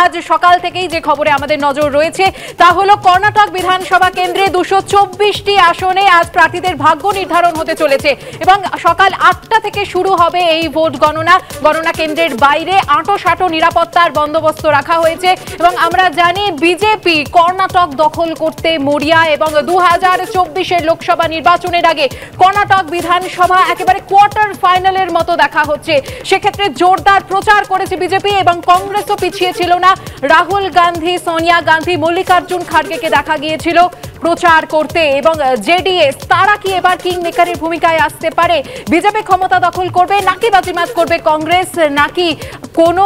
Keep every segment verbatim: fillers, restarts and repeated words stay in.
आज সকাল থেকেই যে খবরে আমাদের নজর রয়েছে তা হলো কর্ণাটক বিধানসভা কেন্দ্রে দুশো চব্বিশটি আসনে আজ প্রার্থীদের ভাগ্য নির্ধারণ হতে চলেছে এবং সকাল আটটা থেকে শুরু হবে এই ভোট গণনা। গণনা কেন্দ্রের বাইরে আঁটোসাঁটো নিরাপত্তার বন্দোবস্ত রাখা হয়েছে এবং আমরা জানি বিজেপি কর্ণাটক দখল করতে মরিয়া এবং দুই হাজার চব্বিশের লোকসভা নির্বাচনের আগে কর্ণাটক বিধানসভা একেবারে কোয়ার্টার ফাইনালের মতো দেখা হচ্ছে। সেক্ষেত্রে জোরদার প্রচার করেছে বিজেপি এবং কংগ্রেসও পিছিয়ে ছিল না। রাহুল গান্ধী, সোনিয়া গান্ধী, মল্লিকার্জুন খাড়গেকে দেখা গিয়েছিল প্রচার করতে এবং জেডিএস তারা কি এবার কিং মেকারের ভূমিকায় আসতে পারে? বিজেপি ক্ষমতা দখল করবে নাকি বাজিমাত করবে কংগ্রেস, নাকি কোনো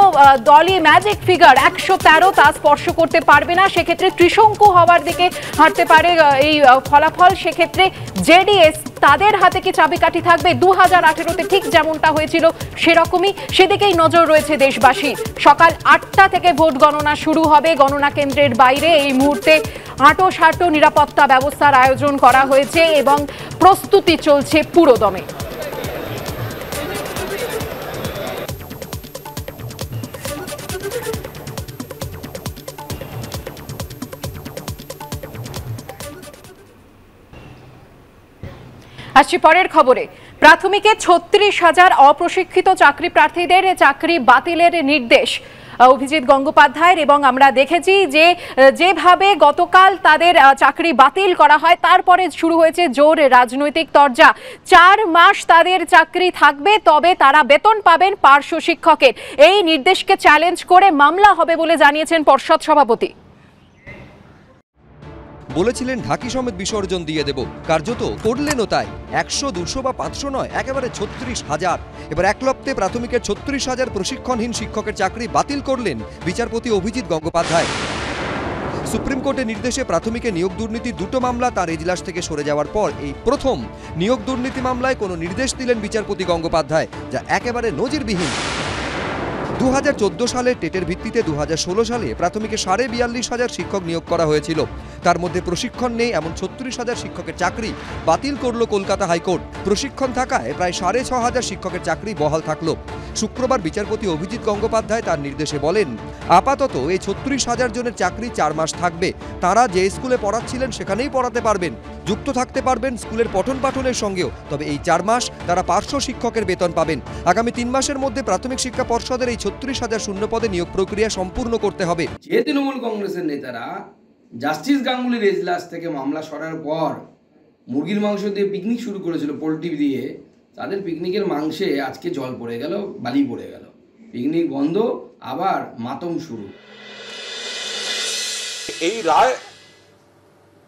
দলই ম্যাজিক ফিগার একশো তেরো তা স্পর্শ করতে পারবে না, সেক্ষেত্রে ত্রিশঙ্কু হওয়ার দিকে হাঁটতে পারে এই ফলাফল? সেক্ষেত্রে জেডিএস তাদের হাতে কি চাবিকাঠি থাকবে? দু হাজার আঠেরোতে ঠিক যেমনটা হয়েছিল সেরকমই, সেদিকেই নজর রয়েছে দেশবাসী। সকাল আটটা থেকে ভোট গণনা শুরু হবে। গণনা কেন্দ্রের বাইরে এই মুহূর্তে আঁটোসাঁটো নিরাপত্তা ব্যবস্থার আয়োজন করা হয়েছে এবং প্রস্তুতি চলছে পুরোদমে। আসছি পরের খবরে। প্রাথমিকে ছত্রিশ হাজার অপ্রশিক্ষিত চাকরি প্রার্থীদের চাকরি বাতিলের নির্দেশ অভিজিৎ গঙ্গোপাধ্যায়ের এবং আমরা দেখেছি যে যেভাবে গতকাল তাদের চাকরি বাতিল করা হয় তারপরে শুরু হয়েছে জোর রাজনৈতিক তরজা। চার মাস তাদের চাকরি থাকবে, তবে তারা বেতন পাবেন পার্শ্ব শিক্ষকের। এই নির্দেশকে চ্যালেঞ্জ করে মামলা হবে বলে জানিয়েছেন পর্ষদ সভাপতি। বলেছিলেন ঢাকি সমেত বিসর্জন দিয়ে দেব, কার্যত করলেনও তাই। একশো দুশো বা পাঁচশো নয়, একেবারে ছত্রিশ হাজার। এবার একলপ্তে প্রাথমিকের ছত্রিশ হাজার প্রশিক্ষণহীন শিক্ষকের চাকরি বাতিল করলেন বিচারপতি অভিজিৎ গঙ্গোপাধ্যায়। সুপ্রিম কোর্টের নির্দেশে প্রাথমিকে নিয়োগ দুর্নীতি দুটো মামলা তার এজলাস থেকে সরে যাওয়ার পর এই প্রথম নিয়োগ দুর্নীতি মামলায় কোনো নির্দেশ দিলেন বিচারপতি গঙ্গোপাধ্যায়, যা একেবারে নজিরবিহীন। দু হাজার চোদ্দ সালে টেটের ভিত্তিতে দু হাজার ষোলো সালে প্রাথমিকে সাড়ে বিয়াল্লিশ হাজার শিক্ষক নিয়োগ করা হয়েছিল। তার মধ্যে প্রশিক্ষণ নেই এমন ছত্রিশ হাজার শিক্ষকের চাকরি বাতিল করল কলকাতা হাইকোর্ট। প্রশিক্ষণ থাকায় প্রায় সাড়ে ছ হাজার শিক্ষকের চাকরি বহাল থাকল। শুক্রবার বিচারপতি অভিজিৎ গঙ্গোপাধ্যায় তার নির্দেশে বলেন, আপাতত এই ছত্রিশ হাজার জনের চাকরি চার মাস থাকবে। তারা যে স্কুলে পড়াচ্ছিলেন সেখানেই পড়াতে পারবেন, যুক্ত থাকতে পারবেন স্কুলের পঠন পাঠনের সঙ্গেও। তবে এই চার মাস তারা পার্শ্ব শিক্ষকের বেতন পাবেন। আগামী তিন মাসের মধ্যে প্রাথমিক শিক্ষা পর্ষদের এই ছত্রিশ হাজার শূন্য পদে নিয়োগ প্রক্রিয়া সম্পূর্ণ করতে হবে। যে তৃণমূল কংগ্রেসের নেতারা জাস্টিস গাঙ্গুলির এজলাস থেকে মামলা সরার পর মুরগির মাংস দিয়ে পিকনিক শুরু করেছিল, পোলট্রি দিয়ে, তাদের পিকনিকের মাংসে আজকে জল পড়ে গেল, বালি পড়ে গেল। পিকনিক বন্ধ, আবার মাতম শুরু। এই রায়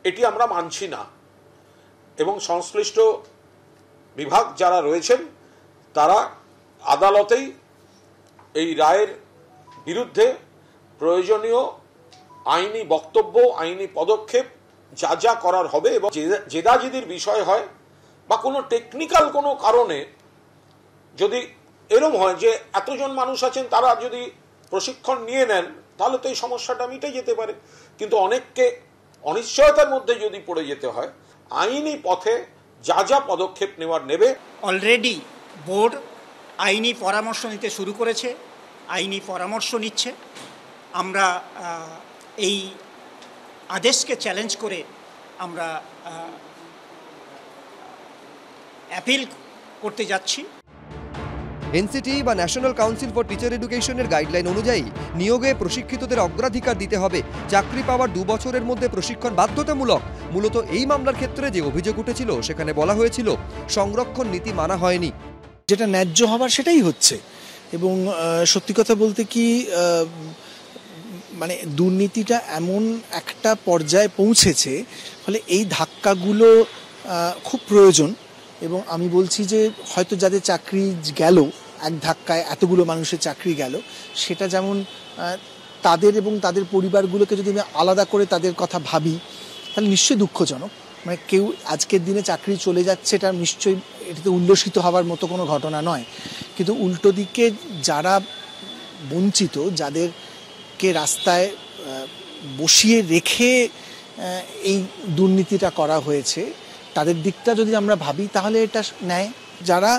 এটি আমরা মানছি না এবং সংশ্লিষ্ট বিভাগ যারা রয়েছেন তারা আদালতেই এই রায়ের বিরুদ্ধে প্রয়োজনীয় আইনি বক্তব্য, আইনি পদক্ষেপ যা যা করার হবে এবং জেদাজেদির বিষয় হয় বা কোনো টেকনিক্যাল কোনো কারণে যদি এরম হয় যে এতজন মানুষ আছেন তারা যদি প্রশিক্ষণ নিয়ে নেন তাহলে তো এই সমস্যাটা মিটে যেতে পারে, কিন্তু অনেককে অনিশ্চয়তার মধ্যে যদি পড়ে যেতে হয় আইনি পথে যা যা পদক্ষেপ নেওয়ার নেবে। অলরেডি বোর্ড আইনি পরামর্শ নিতে শুরু করেছে, আইনি পরামর্শ নিচ্ছে। আমরা এই আদেশকে চ্যালেঞ্জ করে আমরা অ্যাপিল করতে যাচ্ছি। এনসিটি বা ন্যাশনাল কাউন্সিল ফর টিচার এডুকেশনের গাইডলাইন অনুযায়ী নিয়োগে প্রশিক্ষিতদের অগ্রাধিকার দিতে হবে। চাকরি পাওয়ার দু বছরের মধ্যে প্রশিক্ষণ বাধ্যতামূলক। মূলত এই মামলার ক্ষেত্রে যে অভিযোগ উঠেছিল সেখানে বলা হয়েছিল সংরক্ষণ নীতি মানা হয়নি। যেটা ন্যায্য হবার সেটাই হচ্ছে এবং সত্যি কথা বলতে কি মানে দুর্নীতিটা এমন একটা পর্যায়ে পৌঁছেছে, ফলে এই ধাক্কাগুলো খুব প্রয়োজন। এবং আমি বলছি যে হয়তো যাদের চাকরি গেল এক ধাক্কায়, এতগুলো মানুষের চাকরি গেল, সেটা যেমন তাদের এবং তাদের পরিবারগুলোকে যদি আমি আলাদা করে তাদের কথা ভাবি তাহলে নিশ্চয়ই দুঃখজনক। মানে কেউ আজকের দিনে চাকরি চলে যাচ্ছে এটা নিশ্চয়ই এটাতে উল্লসিত হওয়ার মতো কোনো ঘটনা নয়, কিন্তু উল্টো দিকে যারা বঞ্চিত, যাদেরকে রাস্তায় বসিয়ে রেখে এই দুর্নীতিটা করা হয়েছে, তাদের দিকটা যদি আমরা ভাবি তাহলে এটা ন্যায়। যারা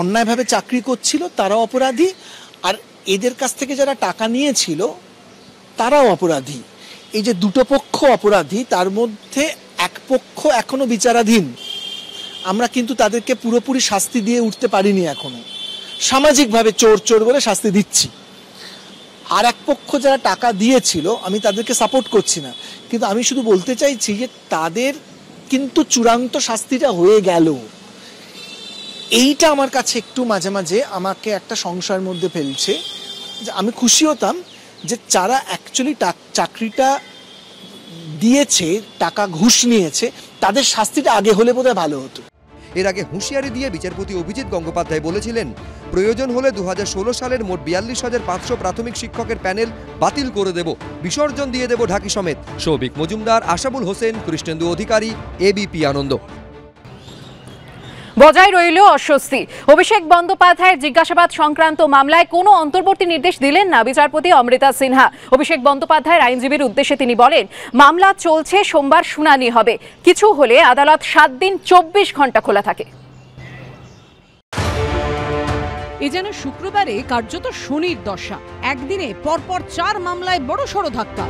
অন্যায়ভাবে চাকরি করছিল তারা অপরাধী, আর এদের কাছ থেকে যারা টাকা নিয়েছিল তারাও অপরাধী। এই যে দুটো পক্ষ অপরাধী, তার মধ্যে এক পক্ষ এখনো বিচারাধীন। আমরা কিন্তু তাদেরকে পুরোপুরি শাস্তি দিয়ে উঠতে পারিনি এখনো। সামাজিকভাবে চোর চোর বলে শাস্তি দিচ্ছি। আর এক পক্ষ যারা টাকা দিয়েছিল, আমি তাদেরকে সাপোর্ট করছি না, কিন্তু আমি শুধু বলতে চাইছি যে তাদের কিন্তু চূড়ান্ত শাস্তিটা হয়ে গেল। এইটা আমার কাছে একটু মাঝে মাঝে আমাকে একটা সংশয়ের মধ্যে ফেলছে। যে আমি খুশি হতাম যে যারা অ্যাকচুয়ালি চাকরিটা দিয়েছে, টাকা ঘুষ নিয়েছে, তাদের শাস্তিটা আগে হলে বোধহয় ভালো হতো। এর আগে হুঁশিয়ারি দিয়ে বিচারপতি অভিজিৎ গঙ্গোপাধ্যায় বলেছিলেন, প্রয়োজন হলে দু হাজার ষোলো সালের মোট বিয়াল্লিশ হাজার পাঁচশো প্রাথমিক শিক্ষকের প্যানেল বাতিল করে দেব, বিসর্জন দিয়ে দেব ঢাকি সমেত। সৌভিক মজুমদার, আশাবুল হোসেন, কৃষ্ণেন্দু অধিকারী, এবিপি আনন্দ। বজায় রইল অস্বস্তি। অভিষেক বন্দ্যোপাধ্যায়ের জিজ্ঞাসাবাদ সংক্রান্ত মামলায় কোনো অন্তর্বর্তী নির্দেশ দিলেন না বিচারপতি অমৃতা সিনহা। অভিষেক বন্দ্যোপাধ্যায়ের আইনজীবীর উদ্দেশ্যে তিনি বলেন, মামলা চলছে, সোমবার শুনানি হবে, কিছু হলে আদালত সাত দিন চব্বিশ ঘন্টা খোলা থাকে। এ যেন শুক্রবারে কার্যত শনির দশা। একদিনে পরপর চার মামলায় বড় সড় ধাক্কা।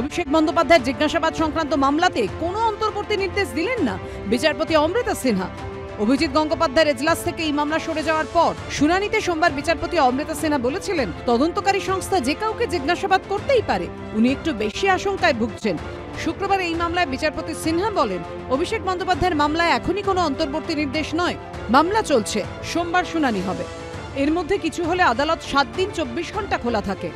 অভিষেক বন্দ্যোপাধ্যায়ের জিজ্ঞাসাবাদ সংক্রান্ত মামলাতে কোনো অন্তর্বর্তী নির্দেশ দিলেন না বিচারপতি অমৃতা সিনহা। অভিজিৎ গঙ্গোপাধ্যায়ের এজলাস থেকে এই মামলা সরে যাওয়ার পর শুনানিতে সোমবার বিচারপতি অমৃতা সিনহা বলেছিলেন, তদন্তকারী সংস্থা যে কাউকে জিজ্ঞাসাবাদ করতেই পারে, উনি একটু বেশি আশঙ্কায় ভুগছেন। শুক্রবার এই মামলায় বিচারপতি সিনহা বলেন, অভিষেক বন্দ্যোপাধ্যায়ের মামলায় এখনই কোনো অন্তর্বর্তী নির্দেশ নয়, মামলা চলছে, সোমবার শুনানি হবে, এর মধ্যে কিছু হলে আদালত সাত দিন চব্বিশ ঘন্টা খোলা থাকে।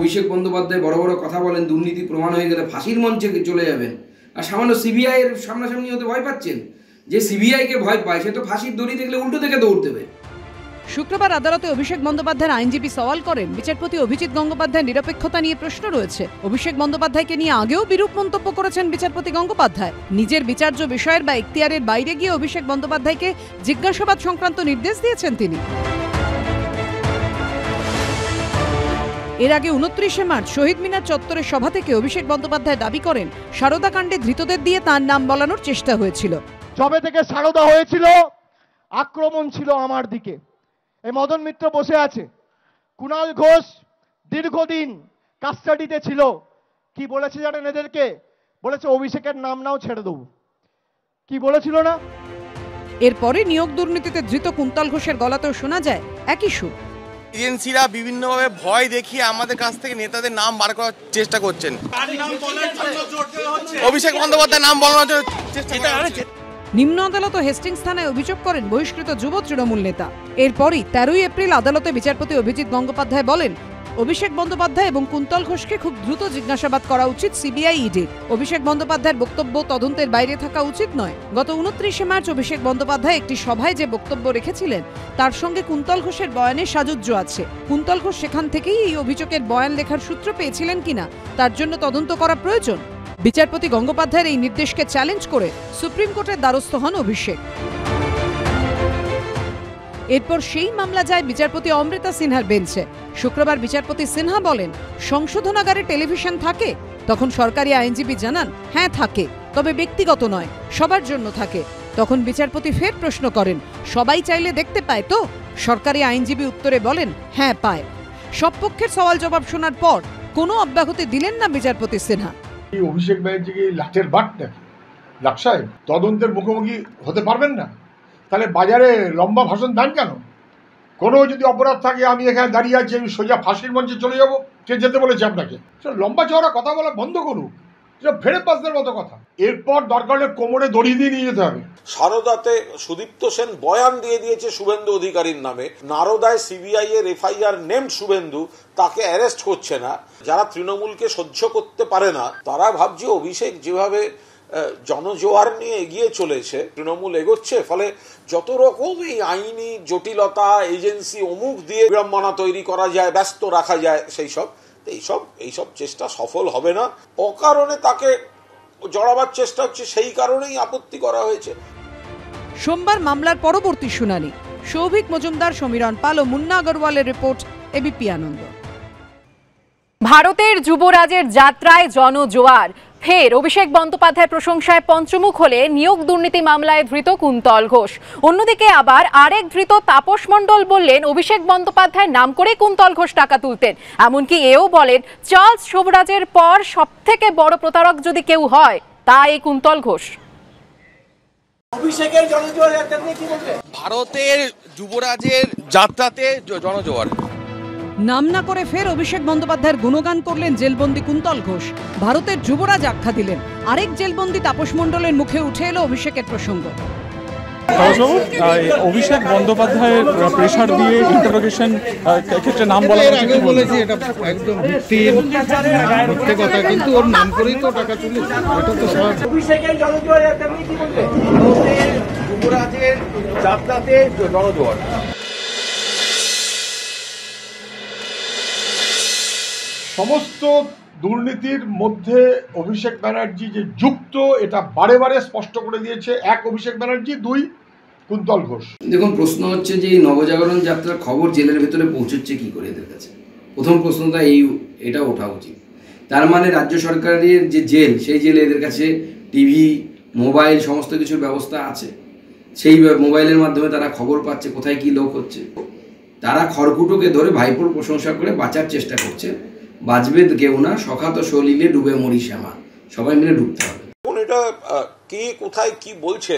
অভিষেক বন্দ্যোপাধ্যায় বড় বড় কথা বলেন, দুর্নীতি প্রমাণ হয়ে গেলে ফাঁসির মঞ্চে চলে যাবেন, আর সামান্য সিবিআই এর সামনাসামনি হতে ভয় পাচ্ছেন। যে সিবিআই কে ভয় পায় সে তো ফাঁসির দড়ি দেখলে উল্টো থেকে দৌড় দেবে। শুক্রবার আদালতে অভিষেক বন্দ্যোপাধ্যায়ের আইনজীবী সওয়াল করেন, বিচারপতি অভিজিৎ গঙ্গোপাধ্যায়ের নিরপেক্ষতা নিয়ে প্রশ্ন রয়েছে। অভিষেক বন্দ্যোপাধ্যায়কে নিয়ে আগেও বিরূপ মন্তব্য করেছেন বিচারপতি গঙ্গোপাধ্যায়। নিজের বিচার্য বিষয়ের বা এখতিয়ারের বাইরে গিয়ে অভিষেক বন্দ্যোপাধ্যায়কে জিজ্ঞাসাবাদ সংক্রান্ত নির্দেশ দিয়েছেন তিনি। এর আগে উনত্রিশে মার্চ শহীদ মিনার চত্বরের সভা থেকে অভিষেক বন্দ্যোপাধ্যায় দাবি করেন, সারদা কাণ্ডে ধৃতদের দিয়ে তার নাম বলানোর চেষ্টা হয়েছিল। যবে থেকে সারদা হয়েছিল আক্রমণ ছিল আমার দিকে। এই মদন মিত্র বসে আছে, কুণাল ঘোষ দীর্ঘদিন কাস্টাডিতে ছিল। কি বলেছে জানেন? এদেরকে বলেছে অভিষেকের নাম নাও, ছেড়ে দেব। কি বলেছিল না? এরপরে নিয়োগ দুর্নীতিতে ধৃত কুন্তল ঘোষের গলাতেও শোনা যায় একই সুর। এজেন্সিরা বিভিন্নভাবে ভয় দেখিয়ে আমাদের কাছ থেকে নেতাদের নাম বার করার চেষ্টা করছেন। অভিষেক বন্দ্যোপাধ্যায়ের নাম বলানোর জন্য চেষ্টা করা। নিম্ন আদালত হেস্টিংস থানায় অভিযোগ করেন বহিষ্কৃত যুব তৃণমূল নেতা। এরপরই তেরোই এপ্রিল আদালতে বিচারপতি অভিজিৎ গঙ্গোপাধ্যায় বলেন, অভিষেক বন্দ্যোপাধ্যায় এবং কুন্তল ঘোষকে খুব দ্রুত জিজ্ঞাসাবাদ করা উচিত সিবিআই ইডির। অভিষেক বন্দ্যোপাধ্যায়ের বক্তব্য তদন্তের বাইরে থাকা উচিত নয়। গত উনত্রিশে মার্চ অভিষেক বন্দ্যোপাধ্যায় একটি সভায় যে বক্তব্য রেখেছিলেন, তার সঙ্গে কুন্তল ঘোষের বয়ানে সাজুজ্য আছে। কুন্তল ঘোষ সেখান থেকেই এই অভিযোগের বয়ান লেখার সূত্র পেয়েছিলেন কিনা তার জন্য তদন্ত করা প্রয়োজন। বিচারপতি গঙ্গোপাধ্যায়ের এই নির্দেশকে চ্যালেঞ্জ করে সুপ্রিম কোর্টের দ্বারস্থ হন অভিষেক। এরপর সেই মামলা যায় বিচারপতি অমৃতা সিনহার বেঞ্চে। শুক্রবার বিচারপতি সিনহা বলেন, সংশোধনাগারে টেলিভিশন থাকে? তখন সরকারি আইনজীবী জানান, হ্যাঁ থাকে, তবে ব্যক্তিগত নয়, সবার জন্য থাকে। তখন বিচারপতি ফের প্রশ্ন করেন, সবাই চাইলে দেখতে পায় তো? সরকারি আইনজীবী উত্তরে বলেন, হ্যাঁ পায়। সব পক্ষের সওয়াল জবাব শোনার পর কোনো অব্যাহতি দিলেন না বিচারপতি সিনহা। অভিষেক ব্যানার্জিকে লাঠের বাট দেখে লাট সাহেব তদন্তের মুখোমুখি হতে পারবেন না, তাহলে বাজারে লম্বা ভাষণ দেন কেন? কোনো যদি অপরাধ থাকে আমি এখানে দাঁড়িয়ে আছি, আমি সোজা ফাঁসির মঞ্চে চলে যাবো। কে যেতে বলেছে আপনাকে? লম্বা চওড়া কথা বলা বন্ধ করুক, ফেরে পাসদের মতো কথা। এরপর দরকার হলে কোমরে দড়ি দিয়ে নিয়ে যেতে হবে। সারদাতে সুদীপ্ত সেন বয়ান দিয়ে দিয়েছে শুভেন্দু অধিকারীর নামে, নারদায় সিবিআই এর এফআইআর নেম শুভেন্দু, তাকে অ্যারেস্ট করছে না। যারা তৃণমূলকে সহ্য করতে পারে না তারা ভাবছে অভিষেক যেভাবে জনজোয়ার নিয়ে এগিয়ে চলেছে, তৃণমূল এগোচ্ছে, ফলে যত রকম এই আইনি জটিলতা, এজেন্সি অমুক দিয়ে বিড়ম্বনা তৈরি করা যায়, ব্যস্ত রাখা যায়, সেই সব এইসব এইসব চেষ্টা সফল হবে না। অকারণে তাকে জড়াবার চেষ্টা হচ্ছে, সেই কারণেই আপত্তি করা হয়েছে। সোমবার মামলার পরবর্তী শুনানি। সৌভিক মজুমদার, সমীরণ পাল ও মুন্না আগরওয়ালের রিপোর্ট, এবিপি আনন্দ। ভারতের যুবরাজের যাত্রায় জনজোয়ার। ফের অভিষেক বন্দ্যোপাধ্যায় প্রশংসায় পঞ্চমুখ হলেন নিয়োগ দুর্নীতি মামলায় ধৃত কুন্তল ঘোষ। অন্যদিকে আবার আরেক ধৃত তাপস মণ্ডল বললেন অভিষেক বন্দ্যোপাধ্যায় নাম করে কুন্তল ঘোষ টাকা তুলতেন। এমনকি এও বলেন চার্লস শোভরাজের পর সবথেকে বড় প্রতারক যদি কেউ হয় তা এই কুন্তল ঘোষ। অভিষেকের জনজোয়ার আপনি কি বলবেন? ভারতের যুবরাজের যাত্রাতে জনজোয়ার। নাম না করে ফের অভিষেক বন্দ্যোপাধ্যায়ের গুণগান করলেন জেলবন্দি কুন্তল ঘোষ, ভারতের যুবরাজ আখ্যা দিলেন। আরেক জেলবন্দি তাপস মণ্ডলের মুখে উঠে এলো অভিষেকের প্রসঙ্গ। অভিষেক বন্দ্যোপাধ্যায়ের প্রেশার দিয়ে ইন্টারোগেশন ক্ষেত্রে নাম বলা হয়েছে কি বলেছি, এটা একদম ভিত্তিহীন মিথ্যে কথা, কিন্তু ওর নাম করেই তো টাকা তুলেছে, এটা তো সহজ। অভিষেকের জনজোয়ার আপনি কি বলবেন? ভারতের যুবরাজের যাত্রাতে জনজোয়ার। সমস্ত দুর্নীতির মধ্যে অভিষেক ব্যানার্জি যে যুক্ত এটা বারে বারে স্পষ্ট করে দিয়েছে এক অভিষেক ব্যানার্জি, দুই কুন্তল ঘোষ। দেখুন, প্রশ্ন হচ্ছে যে এই নবজাগরণ যাত্রার খবর জেলের ভেতরে পৌঁছচ্ছে কি করে এদের কাছে, প্রথম প্রশ্নটা এই এটা ওঠা উচিত। তার মানে রাজ্য সরকারের যে জেল, সেই জেলে এদের কাছে টিভি, মোবাইল সমস্ত কিছুর ব্যবস্থা আছে। সেই মোবাইলের মাধ্যমে তারা খবর পাচ্ছে কোথায় কি লোক হচ্ছে। তারা খড়কুটোকে ধরে ভাইপোর প্রশংসা করে বাঁচার চেষ্টা করছে। বাঁচবে কেউ না, সখাত শলিলে ডুবে মরি শ্যামা, সবাই মিলে ডুবতে হবে। এটা কে কোথায় কি বলছে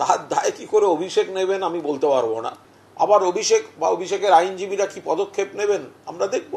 তার দায় কি করে অভিষেক নেবেন আমি বলতে পারবো না। আবার অভিষেক বা অভিষেকের আইনজীবীরা কি পদক্ষেপ নেবেন আমরা দেখব।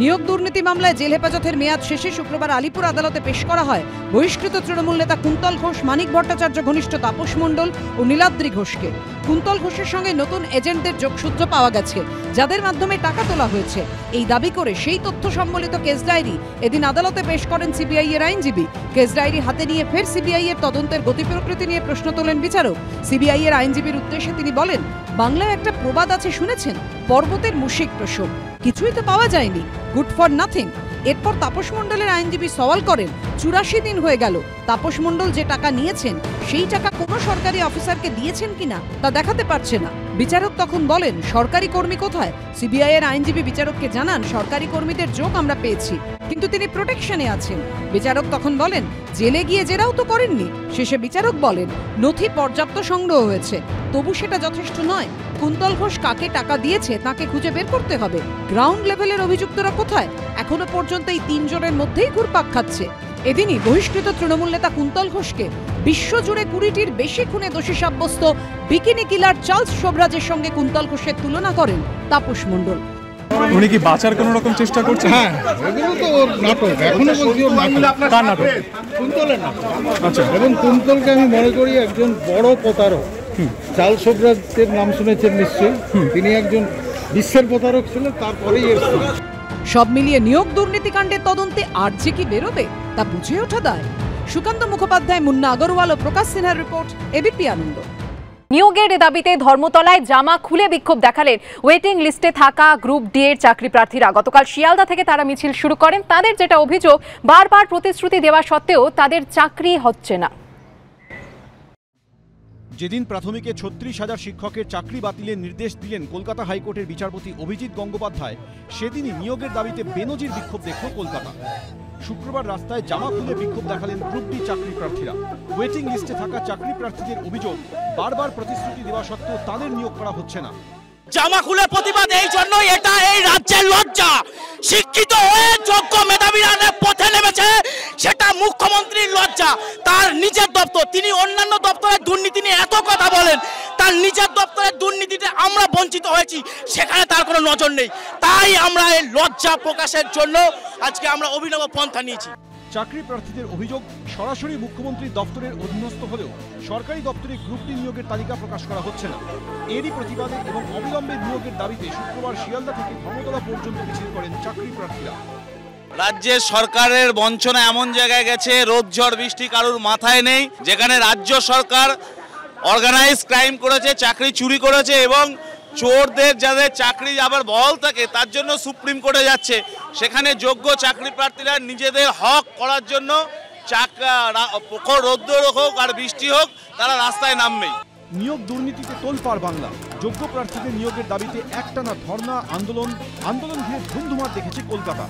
নিয়োগ দুর্নীতি মামলায় জেল হেফাজতের মেয়াদ শেষে শুক্রবার আলিপুর আদালতে পেশ করা হয় বহিষ্কৃত তৃণমূল নেতা কুন্তল ঘোষ, মানিক ভট্টাচার্য ঘনিষ্ঠ তাপস মণ্ডল ও নীলাদ্রি ঘোষকে। কুন্তল ঘোষের সঙ্গে নতুন এজেন্টদের যোগসূত্র পাওয়া গেছে, যাদের মাধ্যমে টাকা তোলা হয়েছে এই দাবি করে সেই তথ্য সম্বলিত কেস ডায়েরি এদিন আদালতে পেশ করেন সিবিআই এর আইনজীবী। কেস ডায়েরি হাতে নিয়ে ফের সিবিআই এর তদন্তের গতি প্রকৃতি নিয়ে প্রশ্ন তোলেন বিচারক। সিবিআই এর আইনজীবীর উদ্দেশ্যে তিনি বলেন, বাংলায় একটা প্রবাদ আছে শুনেছেন, পর্বতের মুশিক প্রসব, কিছুই তো পাওয়া যায়নি, গুড ফর নাথিং। এরপর তাপস মণ্ডলের আইনজীবী সওয়াল করেন, চুরাশি দিন হয়ে গেল, তাপস মণ্ডল যে টাকা নিয়েছেন সেই টাকা কোনো সরকারি অফিসারকে দিয়েছেন কিনা তা দেখাতে পারছে না। বিচারক তখন বলেন, সরকারি কর্মী কোথায়? সিবিআই এর আইনজীবী বিচারককে জানান, সরকারি কর্মীদের যোগ আমরা পেয়েছি, কিন্তু তিনি প্রোটেকশনে আছেন। বিচারক তখন বলেন, জেলে গিয়ে জেরাও তো করেননি। শেষে বিচারক বলেন, নথি পর্যাপ্ত সংগ্রহ হয়েছে, তবু সেটা যথেষ্ট নয়। কুন্তল ঘোষ কাকে টাকা দিয়েছে তাকে খুঁজে বের করতে হবে। গ্রাউন্ড লেভেলের অভিযুক্তরা কোথায়? এখনো পর্যন্ত এই তিনজনের মধ্যেই ঘুরপাক খাচ্ছে। এদিনই বহিষ্কৃত তৃণমূল নেতা কুন্তল ঘোষকে বিশ্বজুড়ে কুড়িটির বেশি খুনে দোষী সাব্যস্ত বিকিনি কিলার চার্লস শোভরাজের সঙ্গে কুন্তল ঘোষের তুলনা করেন তাপস মণ্ডল। উনি কি বাঁচার কোনো রকম চেষ্টা করছেন? হ্যাঁ, এগুলো তো নাটক, এখনো বলছি নাটক, কুন্তলের নাটক। আচ্ছা, এবং কুন্তলকে আমি মনে করি একজন বড় প্রতারক। চার্লস শোভরাজের নাম শুনেছেন নিশ্চয়ই, তিনি একজন বিশ্বের প্রতারক ছিলেন, তারপরেই এসেছেন। সব মিলিয়ে নিয়োগ দুর্নীতিকাণ্ডের তদন্তে আর যে কি বেরোবে তা বুঝে ওঠা দায়। সুকান্ত মুখোপাধ্যায়, মুন্না আগরওয়াল ও প্রকাশ সিনহার রিপোর্ট, এবিপি আনন্দ। নিয়োগের দাবিতে ধর্মতলায় জামা খুলে বিক্ষোভ দেখালেন ওয়েটিং লিস্টে থাকা গ্রুপ ডি এর চাকরি প্রার্থীরা। গতকাল শিয়ালদা থেকে তারা মিছিল শুরু করেন। তাদের যেটা অভিযোগ, বারবার প্রতিশ্রুতি দেওয়া সত্ত্বেও তাদের চাকরি হচ্ছে না। যেদিন প্রাথমিকে ছত্রিশ হাজার শিক্ষকের চাকরি বাতিলের নির্দেশ দিলেন কলকাতা হাইকোর্টের বিচারপতি অভিজিৎ গঙ্গোপাধ্যায়, সেদিনই নিয়োগের দাবিতে বেনজির বিক্ষোভ দেখল কলকাতা। শুক্রবার রাস্তায় জামা খুলে বিক্ষোভ দেখালেন গ্রুপ ডি চাকরি প্রার্থীরা। ওয়েটিং লিস্টে থাকা চাকরি প্রার্থীদের অভিযোগ, বারবার প্রতিশ্রুতি দেওয়া সত্ত্বেও তাদের নিয়োগ করা হচ্ছে না। জামা খুলে প্রতিবাদ, এই জন্যই এটা এই রাজ্যের লজ্জা। শিক্ষিত হয়ে যোগ্য মেধাবীরা পথে নেমেছে, সেটা মুখ্যমন্ত্রীর লজ্জা। তার নিজের দপ্তর, তিনি অন্যান্য দপ্তরের দুর্নীতি নিয়ে এত কথা বলেন, তার নিজের দপ্তরের দুর্নীতিতে আমরা বঞ্চিত হয়েছি, সেখানে তার কোনো নজর নেই। তাই আমরা এই লজ্জা প্রকাশের জন্য আজকে আমরা অভিনব পন্থা নিয়েছি। চাকরি প্রার্থীদের অভিযোগ, সরাসরি মুখ্যমন্ত্রী দপ্তরের অধীনস্থ হলেও সরকারি দপ্তরে গ্রুপ ডি নিয়োগের তালিকা প্রকাশ করা হচ্ছে না। এরই প্রতিবাদে এবং অবিলম্বে নিয়োগের দাবিতে শুক্রবার শিয়ালদা থেকে ধর্মতলা পর্যন্ত মিছিল করেন চাকরি প্রার্থীরা। রাজ্যের সরকারের বঞ্চনা এমন জায়গায় গেছে, রোদ ঝড় বৃষ্টি কারুর মাথায় নেই। যেখানে রাজ্য সরকার অর্গানাইজ ক্রাইম করেছে, চাকরি চুরি করেছে এবং চোরদের যাদের চাকরি আবার বহাল থাকে তার জন্য সুপ্রিম কোর্টে যাচ্ছে, সেখানে যোগ্য চাকরি প্রার্থীরা নিজেদের হক করার জন্য চাক রোদ্দুর হোক আর বৃষ্টি হোক তারা রাস্তায় নামবেই। নিয়োগ দুর্নীতিতে তোলপাড় বাংলা। যোগ্য প্রার্থীদের নিয়োগের দাবিতে একটানা ধর্ণা আন্দোলন আন্দোলন ঘিরে ধুমধুমার দেখেছে কলকাতা।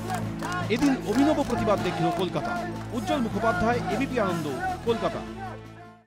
এদিন অভিনব প্রতিবাদ দেখল কলকাতা। উজ্জ্বল মুখোপাধ্যায়, এবিপি আনন্দ, কলকাতা।